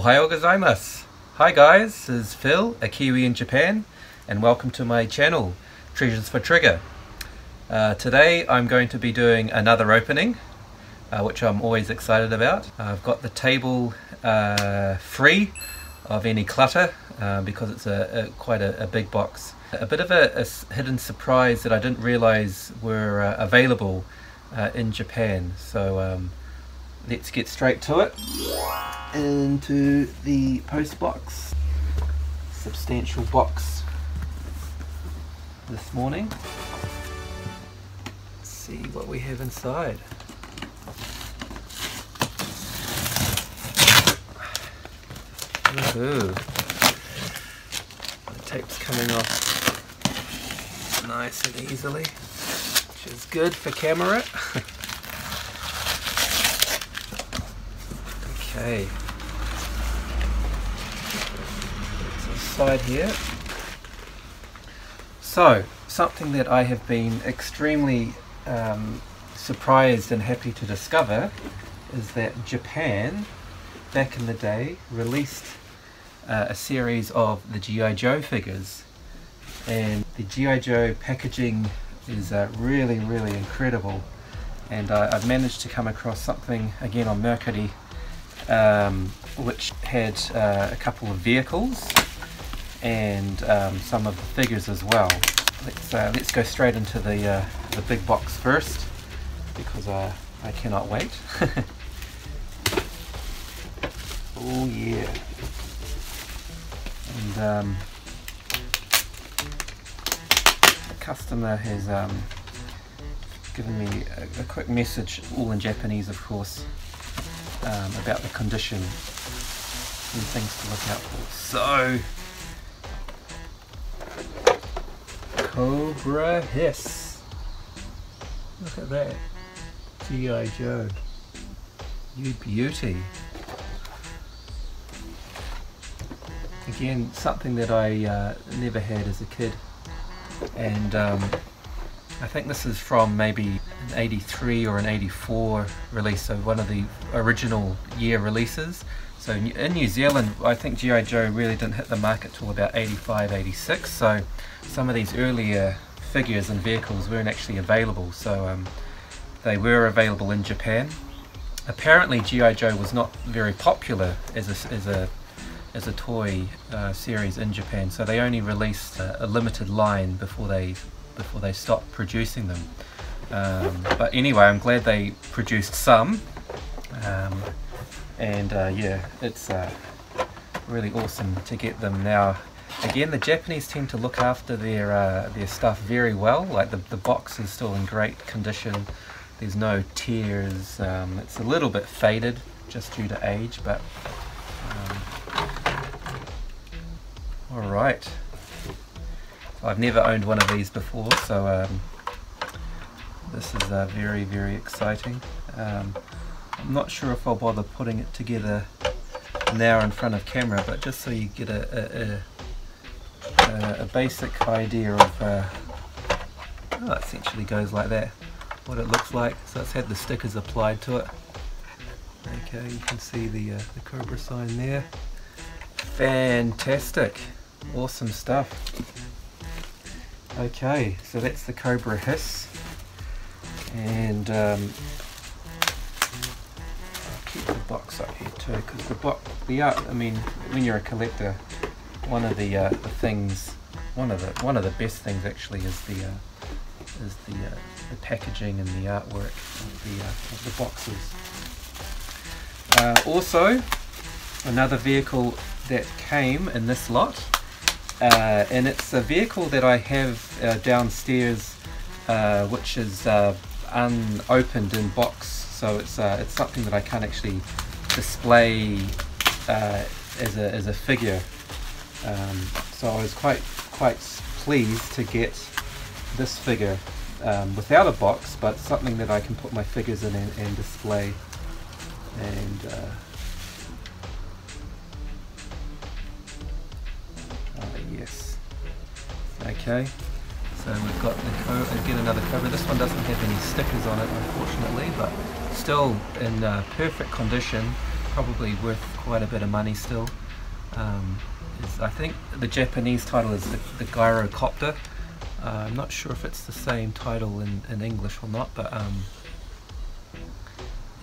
Ohayou gozaimasu. Hi guys, this is Phil, a Kiwi in Japan, and welcome to my channel, Treasures for Trigger. Today I'm going to be doing another opening, which I'm always excited about. I've got the table free of any clutter because it's quite a big box. A bit of a hidden surprise that I didn't realize were available in Japan. So let's get straight to it. Into the post box, substantial box this morning. Let's see what we have inside. Woohoo! The tape's coming off nice and easily, which is good for camera. Okay, it's inside here. So, something that I have been extremely surprised and happy to discover is that Japan, back in the day, released a series of the G.I. Joe figures, and the G.I. Joe packaging is really, really incredible. And I've managed to come across something again on Mercari, which had a couple of vehicles and some of the figures as well. Let's go straight into the big box first, because I cannot wait. Oh yeah. And the customer has given me a quick message, all in Japanese of course, about the condition and things to look out for. So, Cobra Hiss. Look at that. G.I. Joe. You beauty. Again, something that I never had as a kid. And I think this is from maybe an 83 or an 84 release, so one of the original year releases. So in New Zealand, I think G.I. Joe really didn't hit the market till about 85, 86, so some of these earlier figures and vehicles weren't actually available, so they were available in Japan. Apparently G.I. Joe was not very popular as a toy series in Japan, so they only released a limited line before they stopped producing them. But anyway, I'm glad they produced some, and yeah, it's really awesome to get them now. Again, the Japanese tend to look after their stuff very well. Like the box is still in great condition. There's no tears. It's a little bit faded just due to age, but all right. I've never owned one of these before, so. This is very, very exciting. I'm not sure if I'll bother putting it together now in front of camera, but just so you get a basic idea of, oh, it essentially goes like that, what it looks like. So it's had the stickers applied to it. Okay, you can see the Cobra sign there. Fantastic, awesome stuff. Okay, so that's the Cobra Hiss. And I'll keep the box up here too, because I mean, when you're a collector, one of the things, one of the best things actually is the packaging and the artwork of the boxes. Also, another vehicle that came in this lot, and it's a vehicle that I have downstairs, which is unopened in box, so it's something that I can't actually display as a figure. So I was quite pleased to get this figure without a box, but something that I can put my figures in and display. And yes, okay. So we've got again another Cobra. This one doesn't have any stickers on it, unfortunately, but still in perfect condition. probably worth quite a bit of money still. I think the Japanese title is the Gyrocopter. I'm not sure if it's the same title in English or not, but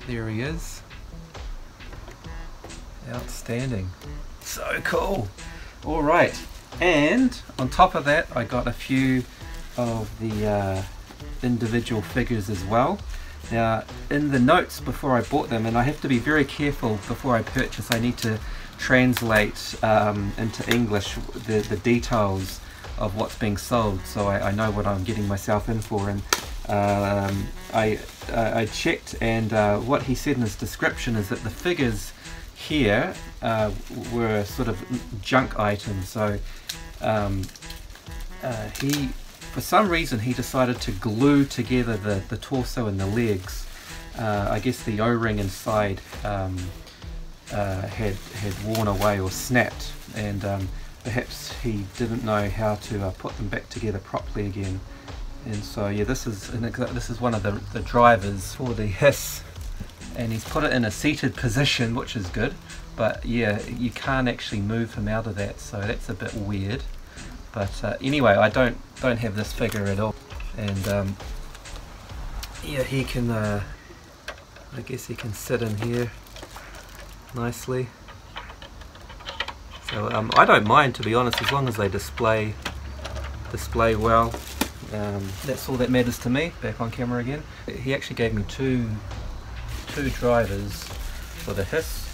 there he is. Outstanding. So cool. All right, and on top of that I got a few of the individual figures as well. Now, in the notes before I bought them, and I have to be very careful before I purchase, I need to translate into English the details of what's being sold, so I know what I'm getting myself in for. And I checked, and what he said in his description is that the figures here were sort of junk items. So he, for some reason, he decided to glue together the torso and the legs. I guess the O-ring inside had worn away or snapped, and perhaps he didn't know how to put them back together properly again. And so yeah, this is one of the drivers for the Hiss, and he's put it in a seated position, which is good, but yeah, you can't actually move him out of that, so that's a bit weird. But anyway, I don't have this figure at all, and yeah, he can I guess he can sit in here nicely. So I don't mind, to be honest, as long as they display well. That's all that matters to me. Back on camera again. He actually gave me two drivers for the Hiss.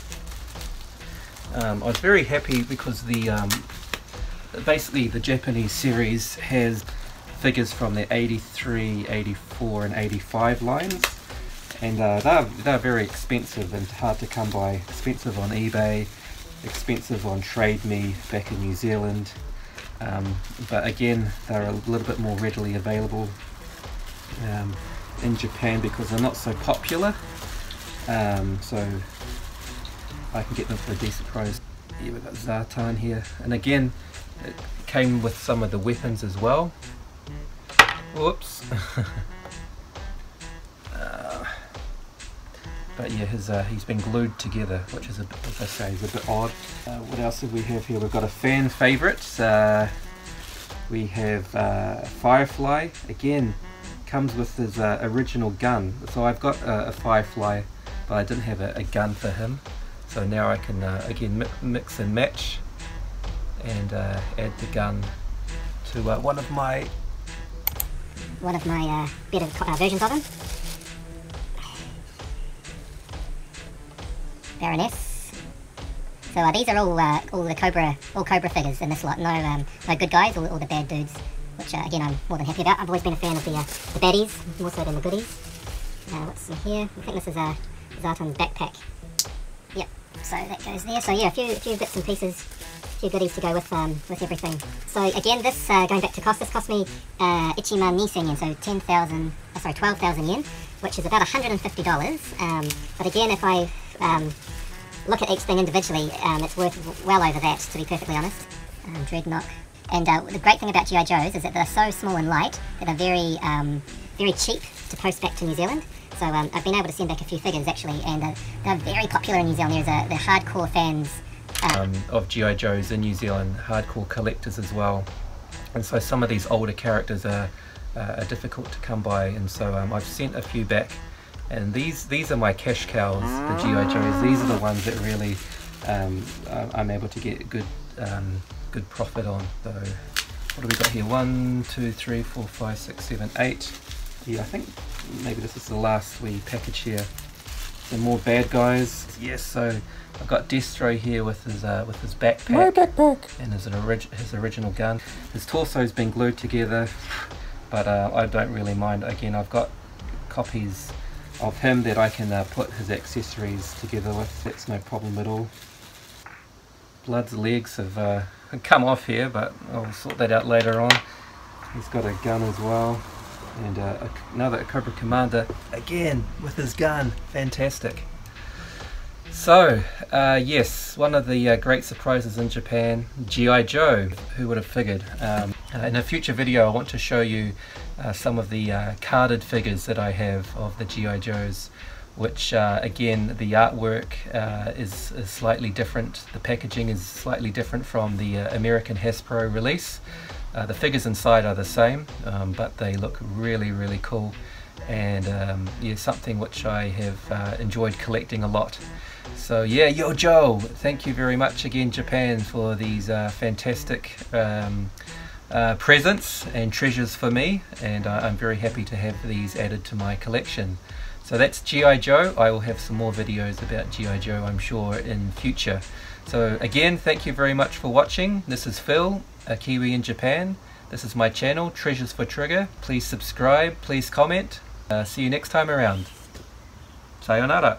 I was very happy because the basically the Japanese series has figures from the 83, 84 and 85 lines, and they're very expensive and hard to come by. Expensive on eBay, expensive on TradeMe back in New Zealand, but again they're a little bit more readily available in Japan because they're not so popular, so I can get them for a decent price. Yeah, we've got Zartan here, and again it came with some of the weapons as well. Whoops. But yeah, he's been glued together, which is, as I say, is a bit odd. What else do we have here? We've got a fan favourite. We have Firefly. Again, comes with his original gun. So I've got a Firefly, but I didn't have a gun for him. So now I can, again, mix and match and add the gun to one of my better versions of him. Baroness. So these are all the Cobra figures in this lot. No good guys, all the bad dudes, which again I'm more than happy about. I've always been a fan of the baddies, more so than the goodies. What's in here? I think this is Zartan's backpack. Yep. So that goes there. So yeah, a few bits and pieces, a few goodies to go with everything. So again, this going back to cost. This cost me ichiman nisen yen, so 12,000 yen, which is about $150. But again, if I look at each thing individually, it's worth well over that, to be perfectly honest. Dreadnought. And the great thing about G.I. Joes is that they're so small and light that they're very very cheap to post back to New Zealand. So I've been able to send back a few figures actually, and they're very popular in New Zealand. They're hardcore fans of G.I. Joes in New Zealand, hardcore collectors as well. And so some of these older characters are difficult to come by, and so I've sent a few back. And these are my cash cows, the G.I. Joes. These are the ones that really I'm able to get good profit on. So what do we got here? 1, 2, 3, 4, 5, 6, 7, 8. Yeah, I think maybe this is the last wee package here. Some more bad guys. Yes, so I've got Destro here with his backpack. My backpack. And his original gun. His torso's been glued together, but I don't really mind. Again, I've got copies of him that I can put his accessories together with. That's no problem at all. Blood's legs have come off here, but I'll sort that out later on. He's got a gun as well, and another Cobra Commander again with his gun. Fantastic. So yes, one of the great surprises in Japan, G.I. Joe. Who would have figured? In a future video I want to show you some of the carded figures that I have of the G.I. Joes which again, the artwork is slightly different. The packaging is slightly different from the American Hasbro release. The figures inside are the same, but they look really, really cool, and yeah, something which I have enjoyed collecting a lot. So yeah, Yo Joe, thank you very much again, Japan, for these fantastic presents and treasures for me, and I'm very happy to have these added to my collection. So that's G.I. Joe. I will have some more videos about G.I. Joe, I'm sure, in future. So again, thank you very much for watching. This is Phil, a Kiwi in Japan. This is my channel, Treasures for Trigger. Please subscribe, please comment. See you next time around. Sayonara.